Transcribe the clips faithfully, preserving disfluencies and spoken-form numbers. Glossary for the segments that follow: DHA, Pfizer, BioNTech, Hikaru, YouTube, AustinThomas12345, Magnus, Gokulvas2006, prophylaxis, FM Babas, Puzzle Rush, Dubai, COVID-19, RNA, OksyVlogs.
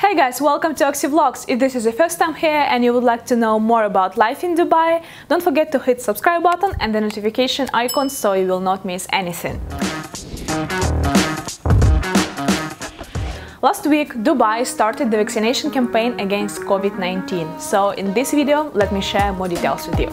Hey guys, welcome to OksyVlogs. If this is your first time here and you would like to know more about life in Dubai, don't forget to hit subscribe button and the notification icon so you will not miss anything. Last week, Dubai started the vaccination campaign against COVID nineteen, so in this video, let me share more details with you.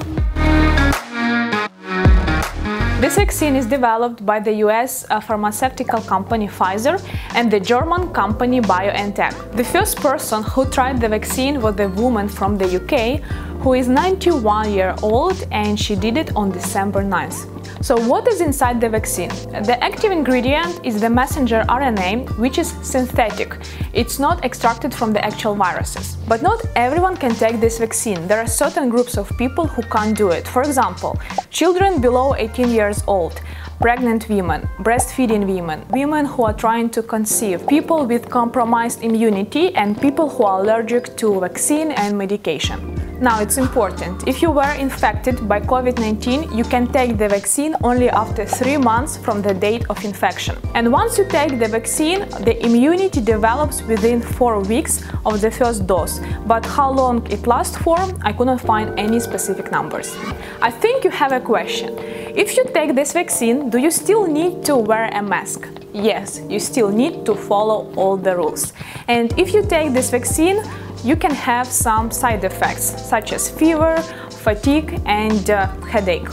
This vaccine is developed by the U S pharmaceutical company Pfizer and the German company BioNTech. The first person who tried the vaccine was a woman from the U K, who is ninety-one years old, and she did it on December ninth. So what is inside the vaccine? The active ingredient is the messenger R N A, which is synthetic. It's not extracted from the actual viruses. But not everyone can take this vaccine. There are certain groups of people who can't do it. For example, children below eighteen years old, pregnant women, breastfeeding women, women who are trying to conceive, people with compromised immunity, and people who are allergic to vaccine and medication. Now, it's important, if you were infected by COVID nineteen, you can take the vaccine only after three months from the date of infection. And once you take the vaccine, the immunity develops within four weeks of the first dose, but how long it lasts for, I couldn't find any specific numbers. I think you have a question. If you take this vaccine, do you still need to wear a mask? Yes, you still need to follow all the rules. And if you take this vaccine, you can have some side effects, such as fever, fatigue and uh, headache.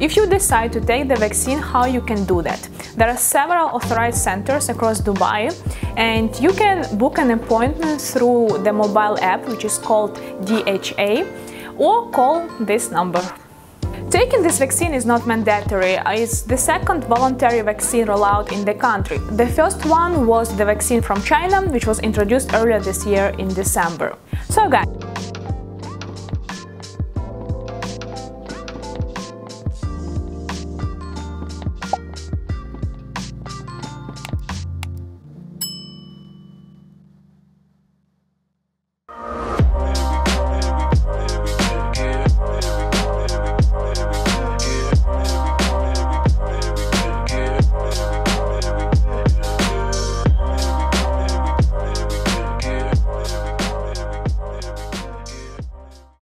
If you decide to take the vaccine, how you can do that? There are several authorized centers across Dubai, and you can book an appointment through the mobile app, which is called D H A, or call this number. Taking this vaccine is not mandatory. It's the second voluntary vaccine rollout in the country. The first one was the vaccine from China, which was introduced earlier this year in December. So guys,